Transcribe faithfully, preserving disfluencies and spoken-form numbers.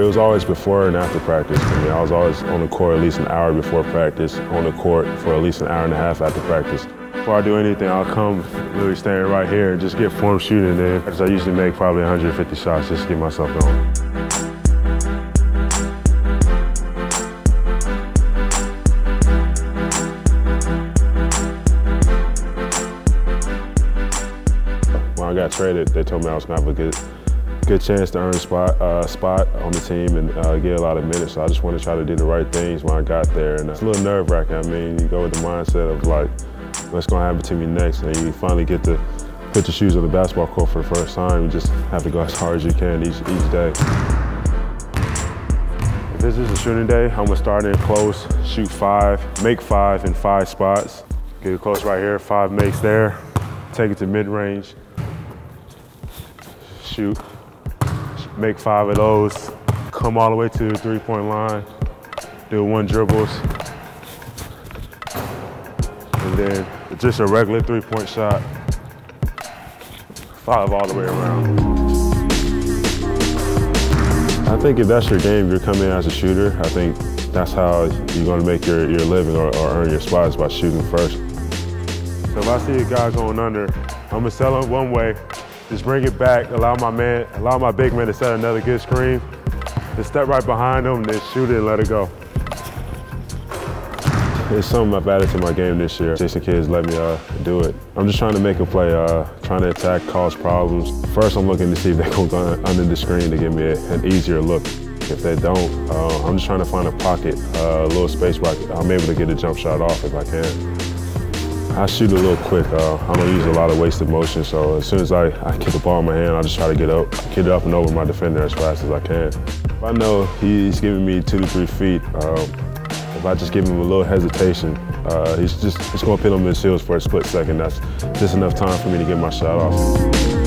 It was always before and after practice. I mean, I was always on the court at least an hour before practice, on the court for at least an hour and a half after practice. Before I do anything, I'll come really standing right here and just get form shooting in. Because I usually make probably a hundred fifty shots just to get myself going. When I got traded, they told me I was going to have a good, good chance to earn a spot, uh, spot on the team and uh, get a lot of minutes. So I just wanted to try to do the right things when I got there. And it's a little nerve-wracking. I mean, you go with the mindset of like, what's going to happen to me next? And you finally get to put the shoes on the basketball court for the first time. You just have to go as hard as you can each, each day. If this is a shooting day, I'm going to start in close, shoot five, make five in five spots. Get close right here, five makes there. Take it to mid-range, shoot. Make five of those, come all the way to the three-point line, do one dribbles, and then just a regular three-point shot, five all the way around. I think if that's your game, you're coming in as a shooter, I think that's how you're going to make your, your living or, or earn your spots, by shooting first. So if I see a guy going under, I'm going to sell him one way, just bring it back, allow my man, allow my big man to set another good screen, just step right behind him, then shoot it and let it go. It's something I've added to my game this year. Jason Kidd let me uh, do it. I'm just trying to make a play, uh, trying to attack, cause problems. First, I'm looking to see if they go under the screen to give me a, an easier look. If they don't, uh, I'm just trying to find a pocket, uh, a little space where I, I'm able to get a jump shot off if I can. I shoot a little quick. Uh, I don't use a lot of wasted motion, so as soon as I, I get the ball in my hand, I just try to get up, get up and over my defender as fast as I can. If I know he's giving me two to three feet, um, if I just give him a little hesitation, uh, he's just it's going to put him in his heels for a split second. That's just enough time for me to get my shot off.